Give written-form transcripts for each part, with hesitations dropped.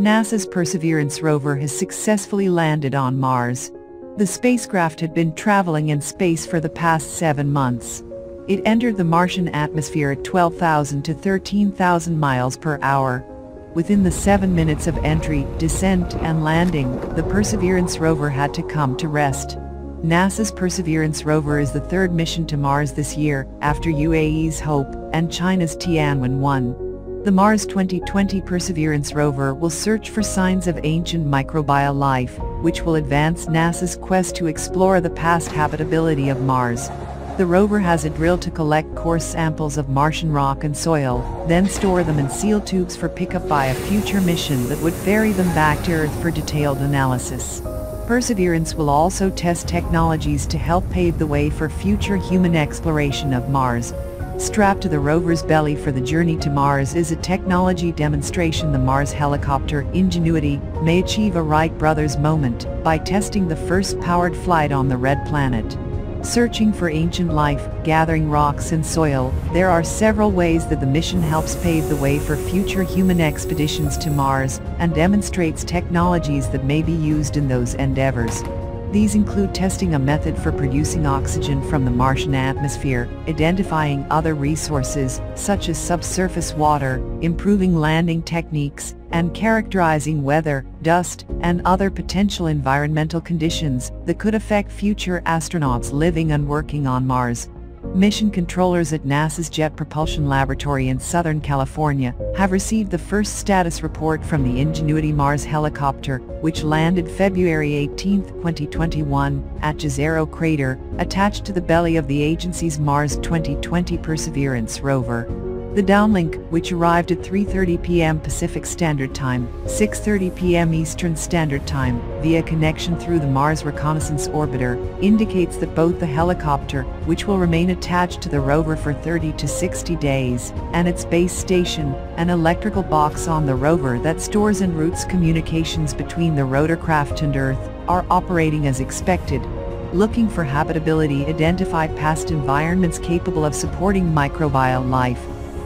NASA's Perseverance rover has successfully landed on Mars. The spacecraft had been traveling in space for the past 7 months. It entered the Martian atmosphere at 12,000 to 13,000 miles per hour. Within the 7 minutes of entry, descent, and landing, the Perseverance rover had to come to rest. NASA's Perseverance rover is the third mission to Mars this year, after UAE's Hope and China's Tianwen-1. The Mars 2020 Perseverance rover will search for signs of ancient microbial life, which will advance NASA's quest to explore the past habitability of Mars. The rover has a drill to collect coarse samples of Martian rock and soil, then store them in sealed tubes for pickup by a future mission that would ferry them back to Earth for detailed analysis. Perseverance will also test technologies to help pave the way for future human exploration of Mars. Strapped to the rover's belly for the journey to Mars is a technology demonstration the Mars helicopter Ingenuity may achieve a Wright Brothers moment by testing the first powered flight on the Red Planet. Searching for ancient life, gathering rocks and soil, there are several ways that the mission helps pave the way for future human expeditions to Mars, and demonstrates technologies that may be used in those endeavors. These include testing a method for producing oxygen from the Martian atmosphere, identifying other resources, such as subsurface water, improving landing techniques, and characterizing weather, dust, and other potential environmental conditions that could affect future astronauts living and working on Mars. Mission controllers at NASA's Jet Propulsion Laboratory in Southern California have received the first status report from the Ingenuity Mars helicopter, which landed February 18, 2021, at Jezero Crater, attached to the belly of the agency's Mars 2020 Perseverance rover. The downlink, which arrived at 3:30 p.m. Pacific Standard Time, 6:30 p.m. Eastern Standard Time, via connection through the Mars Reconnaissance Orbiter, indicates that both the helicopter, which will remain attached to the rover for 30 to 60 days, and its base station, an electrical box on the rover that stores and routes communications between the rotorcraft and Earth, are operating as expected. Looking for habitability, identify past environments capable of supporting microbial life.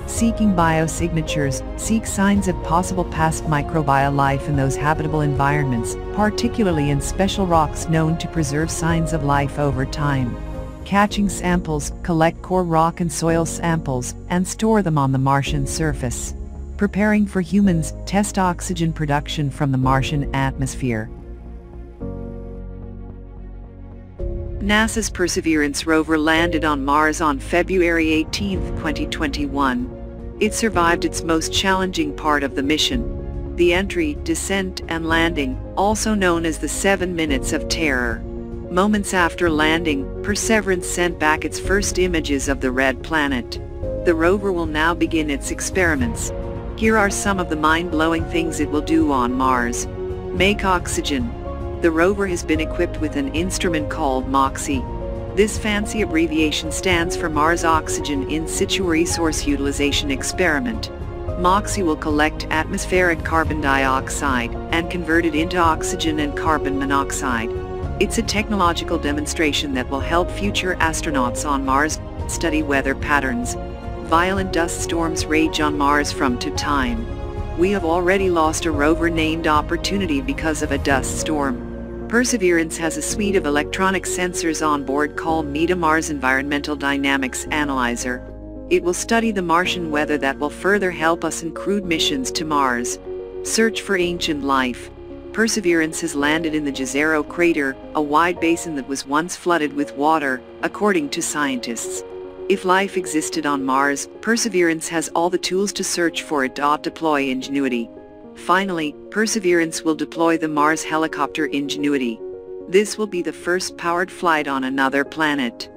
Seeking biosignatures, seek signs of possible past microbial life in those habitable environments, particularly in special rocks known to preserve signs of life over time. Catching samples, collect core rock and soil samples, and store them on the Martian surface. Preparing for humans, test oxygen production from the Martian atmosphere. NASA's Perseverance rover landed on Mars on February 18, 2021. It survived its most challenging part of the mission, the entry, descent, and landing, also known as the 7 minutes of terror. Moments after landing, Perseverance sent back its first images of the Red Planet. The rover will now begin its experiments. Here are some of the mind-blowing things it will do on Mars. Make oxygen. The rover has been equipped with an instrument called MOXIE. This fancy abbreviation stands for Mars Oxygen In Situ Resource Utilization Experiment. MOXIE will collect atmospheric carbon dioxide and convert it into oxygen and carbon monoxide. It's a technological demonstration that will help future astronauts on Mars study weather patterns. Violent dust storms rage on Mars from time to time. We have already lost a rover named Opportunity because of a dust storm. Perseverance has a suite of electronic sensors on board called META Mars Environmental Dynamics Analyzer. It will study the Martian weather that will further help us in crewed missions to Mars. Search for ancient life. Perseverance has landed in the Jezero Crater, a wide basin that was once flooded with water, according to scientists. If life existed on Mars, Perseverance has all the tools to search for it. Deploy Ingenuity. Finally, Perseverance will deploy the Mars helicopter Ingenuity. This will be the first powered flight on another planet.